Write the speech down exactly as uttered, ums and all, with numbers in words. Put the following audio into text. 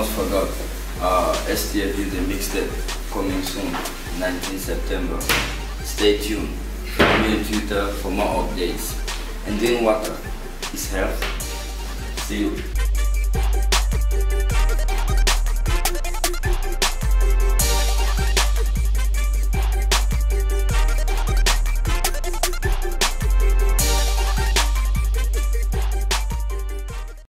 almost forgot. Uh, S T F U, the mixtape coming soon, nineteenth September. Stay tuned. Follow me on Twitter for more updates. And doing water is health. See you.